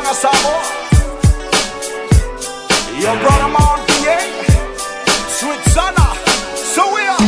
long as I want. Your brother Mount Sweet Sana. So we are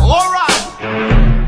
All right.